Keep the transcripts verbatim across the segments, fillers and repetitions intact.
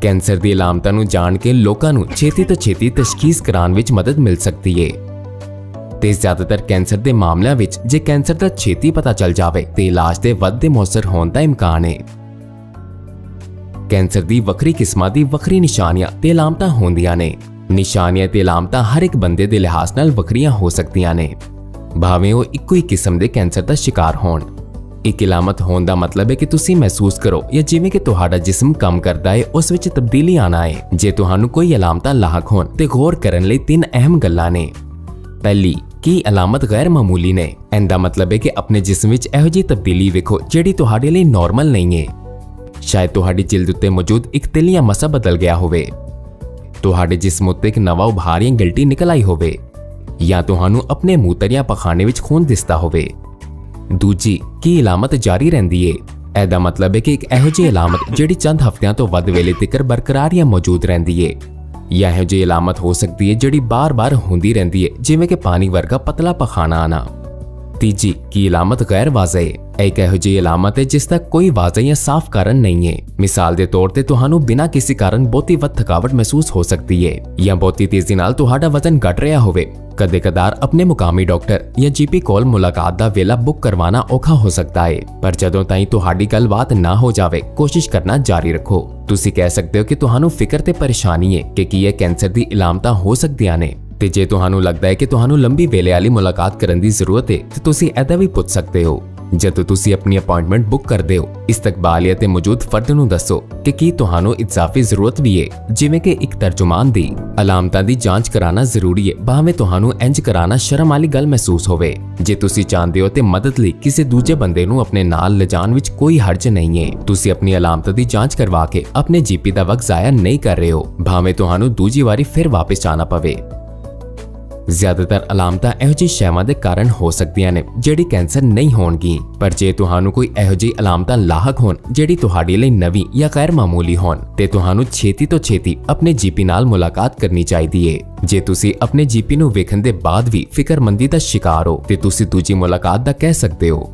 Cancer ਦੀ ਅਲਾਮਤਾਂ ਨੂੰ ਜਾਣ ਕੇ ਲੋਕਾਂ ਨੂੰ ਛੇਤੀ ਤੋਂ ਛੇਤੀ ਤਸ਼ਖੀਸ ਕਰਾਉਣ ਵਿੱਚ ਮਦਦ ਮਿਲ ਸਕਦੀ ਹੈ। ਤੇ ਜ਼ਿਆਦਾਤਰ ਕੈਂਸਰ ਦੇ ਮਾਮਲਿਆਂ ਵਿੱਚ ਜੇ ਕੈਂਸਰ ਦਾ ਛੇਤੀ ਪਤਾ ਚੱਲ ਜਾਵੇ ਤੇ ਇਲਾਜ ਦੇ ਵੱਧਦੇ ਮੌਸਰ ਹੋਣ ਦਾ ਇਮਕਾਨ ਹੈ। ਕੈਂਸਰ ਦੀ ਵੱਖਰੀ ਕਿਸਮਾਂ ਦੀ ਵੱਖਰੀ ਨਿਸ਼ਾਨੀਆਂ ਤੇ ਅਲਾਮਤਾਂ ਹੁੰਦੀਆਂ ਨੇ। ਨਿਸ਼ਾਨੀਆਂ ਤੇ ਅਲਾਮਤਾਂ ਹਰ ਇੱਕ ਬੰਦੇ ਦੇ ਲਿਹਾਜ਼ ਨਾਲ ਵੱਖਰੀਆਂ ਹੋ ਸਕਦੀਆਂ ਨੇ, ਭਾਵੇਂ ਉਹ ਇੱਕੋ ਹੀ ਕਿਸਮ ਦੇ ਕੈਂਸਰ ਦਾ ਸ਼ਿਕਾਰ ਹੋਣ। ਇੱਕ ਇਲਾਮਤ ਹੋਣ ਦਾ ਮਤਲਬ ਹੈ ਕਿ ਤੁਸੀਂ ਮਹਿਸੂਸ ਕਰੋ ਜਾਂ ਜਿਵੇਂ ਕਿ ਤੁਹਾਡਾ ਜਿਸਮ ਕੰਮ ਕਰਦਾ ਹੈ ਉਸ ਵਿੱਚ ਤਬਦੀਲੀ ਆਣਾ ਹੈ। ਜੇ ਤੁਹਾਨੂੰ ਕੋਈ ਅਲਾਮਤਾਂ ਲਾਹਕ ਹੋਣ ਤੇ ਗੌਰ ਕਰਨ ਲਈ ਤਿੰਨ ਅਹਿਮ ਗੱਲਾਂ ਨੇ। ਪਹਿਲੀ, ਕੀ ਅਲਾਮਤ ਗੈਰ ਮਾਮੂਲੀ ਨੇ? ਇਹਦਾ ਮਤਲਬ ਹੈ ਕਿ ਆਪਣੇ ਜਿਸਮ ਵਿੱਚ ਇਹੋ ਜਿਹੀ ਤਬਦੀਲੀ ਵੇਖੋ ਜਿਹੜੀ ਤੁਹਾਡੇ ਲਈ ਨਾਰਮਲ ਨਹੀਂ ਹੈ। ਸ਼ਾਇਦ ਤੁਹਾਡੀ ਜਿਲਦ ਉੱਤੇ ਮੌਜੂਦ ਇੱਕ ਤਿਲ ਜਾਂ ਮਸਾ ਬਦਲ ਗਿਆ ਹੋਵੇ, ਤੁਹਾਡੇ ਜਿਸਮ ਉੱਤੇ ਇੱਕ ਨਵਾਂ ਉਭਾਰ ਜਾਂ ਗਿਲਟੀ ਨਿਕਲ ਆਈ ਹੋਵੇ, ਜਾਂ ਤੁਹਾਨੂੰ ਆਪਣੇ ਮੂਤਰ ਜਾਂ ਪਖਾਨੇ ਵਿੱਚ ਖੂਨ ਦਿਸਦਾ ਹੋਵੇ। ਦੂਜੀ, ਕੀ ਇਲਾਮਤ ਜਾਰੀ ਰਹਿੰਦੀ ਏ? ਇਹਦਾ ਮਤਲਬ ਹੈ ਕਿ ਇੱਕ ਇਹੋ ਜਿਹੀ ਇਲਾਮਤ ਜਿਹੜੀ ਚੰਦ ਹਫ਼ਤਿਆਂ ਤੋਂ ਵੱਧ ਵੇਲੇ ਤੱਕ ਬਰਕਰਾਰ ਜਾਂ ਮੌਜੂਦ ਰਹਿੰਦੀ ਏ, ਜਾਂ ਇਹੋ ਜਿਹੀ ਇਲਾਮਤ ਹੋ ਸਕਦੀ ਏ ਜਿਹੜੀ ਬਾਰ-ਬਾਰ ਹੁੰਦੀ ਰਹਿੰਦੀ ਏ, ਜਿਵੇਂ ਕਿ ਪਾਣੀ ਵਰਗਾ ਪਤਲਾ ਪਖਾਨਾ ਆਣਾ। ਤੀਜੀ, ਕੀ ਇਲਾਮਤ ਗੈਰ ਵਾਜ਼ਿਹ ਏ? ਇਹ ਇੱਕ ਇਹੋ ਜਿਹੀ ਇਲਾਮਤ ਹੈ ਜਿਸ ਦਾ ਕੋਈ ਵਾਜ਼ਿਹ ਜਾਂ ਸਾਫ਼ ਕਾਰਨ ਨਹੀਂ ਏ। ਮਿਸਾਲ ਦੇ ਤੌਰ ਤੇ ਤੁਹਾਨੂੰ ਬਿਨਾਂ ਕਿਸੇ ਕਾਰਨ ਬਹੁਤੀ ਵੱਧ ਥਕਾਵਟ ਮਹਿਸੂਸ ਹੋ ਸਕਦੀ ਏ, ਜਾਂ ਬਹੁਤੀ ਤੇਜ਼ੀ ਨਾਲ ਤੁਹਾਡਾ ਵਜ਼ਨ ਘਟ ਰਿਹਾ ਹੋਵੇ। ਕਦੇ ਕਦਾਰ ਆਪਣੇ ਮੁਕਾਮੀ ਡਾਕਟਰ ਜਾਂ ਜੀਪੀ ਕੋਲ ਮੁਲਾਕਾਤ ਦਾ ਵੇਲਾ ਬੁੱਕ ਕਰਵਾਉਣਾ ਔਖਾ ਹੋ ਸਕਦਾ ਏ, ਪਰ ਜਦੋਂ ਤਾਈਂ ਤੁਹਾਡੀ ਗੱਲਬਾਤ ਨਾ ਹੋ ਜਾਵੇ ਕੋਸ਼ਿਸ਼ ਕਰਨਾ ਜਾਰੀ ਰੱਖੋ। ਤੁਸੀਂ ਕਹਿ ਸਕਦੇ ਹੋ ਕਿ ਤੁਹਾਨੂੰ ਫਿਕਰ ਤੇ ਪਰੇਸ਼ਾਨੀ ਏ ਕਿ ਕੀ ਇਹ ਕੈਂਸਰ ਦੀ ਇਲਾਮਤਾਂ ਹੋ ਸਕਦੀਆਂ ਨੇ, ਤੇ ਜੇ ਤੁਹਾਨੂੰ ਲੱਗਦਾ ਹੈ ਕਿ ਤੁਹਾਨੂੰ ਲੰਬੀ ਵੇਲੇ ਵਾਲੀ ਮੁਲਾਕਾਤ ਕਰਨ ਦੀ ਜ਼ਰੂਰਤ ਏ ਤੇ ਤੁਸੀਂ ਇਹਦਾ ਵੀ ਪੁੱਛ ਸਕਦੇ ਹੋ। ਜਦੋਂ ਤੁਸੀਂ ਆਪਣੀ ਅਪਾਇੰਟਮੈਂਟ ਬੁੱਕ ਕਰਦੇ ਹੋ, ਇਸਤਕਬਾਲੀਆ ਤੇ ਮੌਜੂਦ ਫਰਦ ਨੂੰ ਦੱਸੋ ਕਿ ਕੀ ਤੁਹਾਨੂੰ ਇਜ਼ਾਫੀ ਜ਼ਰੂਰਤ ਵੀ ਹੈ, ਜਿਵੇਂ ਕਿ ਇੱਕ ਤਰਜਮਾਨ ਦੀ। ਅਲਾਮਤਾਂ ਦੀ ਜਾਂਚ ਕਰਾਉਣਾ ਜ਼ਰੂਰੀ ਹੈ, ਭਾਵੇਂ ਤੁਹਾਨੂੰ ਇੰਜ ਕਰਾਉਣਾ ਸ਼ਰਮ ਵਾਲੀ ਗੱਲ ਮਹਿਸੂਸ ਹੋਵੇ। ਜੇ ਤੁਸੀਂ ਚਾਹੁੰਦੇ ਹੋ ਤੇ ਮਦਦ ਲਈ ਕਿਸੇ ਦੂਜੇ ਬੰਦੇ ਨੂੰ ਆਪਣੇ ਨਾਲ ਲਿਜਾਣ ਵਿੱਚ ਕੋਈ ਹਰਜ ਨਹੀਂ ਹੈ। ਤੁਸੀਂ ਆਪਣੀ ਅਲਾਮਤਾਂ ਦੀ ਜਾਂਚ ਕਰਵਾ ਕੇ ਆਪਣੇ ਜੀਪੀ ਦਾ ਵਕਤ ਜ਼ਾਇਆ ਨਹੀਂ ਕਰ ਰਹੇ ਹੋ, ਭਾਵੇਂ ਤੁਹਾਨੂੰ ਦੂਜੀ ਵਾਰੀ ਫਿਰ ਵਾਪਸ ਜਾਣਾ ਪਵੇ। ਜ਼ਿਆਦਾਤਰ ਅਲਾਮਤਾਂ ਇਹੋ ਜਿਹੀ ਸ਼ੈਵਾਂ ਦੇ ਕਾਰਨ ਹੋ ਸਕਦੀਆਂ ਨੇ ਜਿਹੜੀ ਕੈਂਸਰ ਨਹੀਂ ਹੋਣਗੀ, ਪਰ ਜੇ ਤੁਹਾਨੂੰ ਕੋਈ ਇਹੋ ਜਿਹੀ ਅਲਾਮਤਾਂ ਲਾਹਕ ਹੋਣ ਜਿਹੜੀ ਤੁਹਾਡੇ ਲਈ ਨਵੀਂ ਜਾਂ ਗੈਰ ਮਾਮੂਲੀ ਹੋਣ ਤੇ ਤੁਹਾਨੂੰ ਛੇਤੀ ਤੋਂ ਛੇਤੀ ਆਪਣੇ ਜੀਪੀ ਨਾਲ ਮੁਲਾਕਾਤ ਕਰਨੀ ਚਾਹੀਦੀ ਏ। ਜੇ ਤੁਸੀਂ ਆਪਣੇ ਜੀਪੀ ਨੂੰ ਵੇਖਣ ਦੇ ਬਾਅਦ ਵੀ ਫਿਕਰਮੰਦੀ ਦਾ ਸ਼ਿਕਾਰ ਹੋ ਤੇ ਤੁਸੀਂ ਦੂਜੀ ਮੁਲਾਕਾਤ ਦਾ ਕਹਿ ਸਕਦੇ ਹੋ।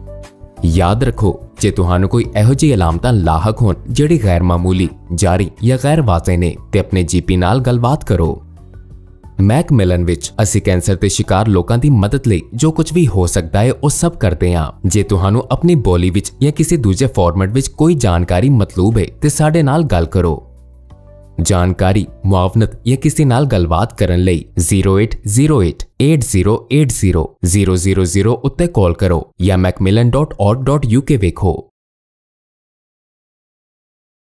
ਯਾਦ ਰੱਖੋ, ਜੇ ਤੁਹਾਨੂੰ ਕੋਈ ਇਹੋ ਜਿਹੀ ਅਲਾਮਤਾਂ ਲਾਹਕ ਹੋਣ ਜਿਹੜੀ ਗੈਰ ਮਾਮੂਲੀ, ਜਾਰੀ ਜਾਂ ਗੈਰ ਵਾਜ਼ਿਹ ਨੇ ਤੇ ਆਪਣੇ ਜੀਪੀ ਨਾਲ ਗੱਲਬਾਤ ਕਰੋ। ਮੈਕਮਿਲਨ ਵਿੱਚ ਅਸੀਂ ਕੈਂਸਰ ਦੇ ਸ਼ਿਕਾਰ ਲੋਕਾਂ ਦੀ ਮਦਦ ਲਈ ਜੋ ਕੁਝ ਵੀ ਹੋ ਸਕਦਾ ਹੈ ਉਹ ਸਭ ਕਰਦੇ ਹਾਂ। ਜੇ ਤੁਹਾਨੂੰ ਆਪਣੀ ਬੋਲੀ ਵਿੱਚ ਜਾਂ ਕਿਸੇ ਦੂਜੇ ਫਾਰਮੈਟ ਵਿੱਚ ਕੋਈ ਜਾਣਕਾਰੀ ਮਤਲੂਬ ਹੈ ਤੇ ਸਾਡੇ ਨਾਲ ਗੱਲ ਕਰੋ। ਜਾਣਕਾਰੀ, ਮੁਆਵਨਤ ਜਾਂ ਕਿਸੇ ਨਾਲ ਗੱਲਬਾਤ ਕਰਨ ਲਈ ਜ਼ੀਰੋ ਅੱਠ ਜ਼ੀਰੋ ਅੱਠ, ਅੱਠ ਜ਼ੀਰੋ ਅੱਠ ਜ਼ੀਰੋ, ਜ਼ੀਰੋ ਜ਼ੀਰੋ ਜ਼ੀਰੋ ਉੱਤੇ ਕਾਲ ਕਰੋ ਜਾਂ Macmillan dot org dot U K ਵੇਖੋ।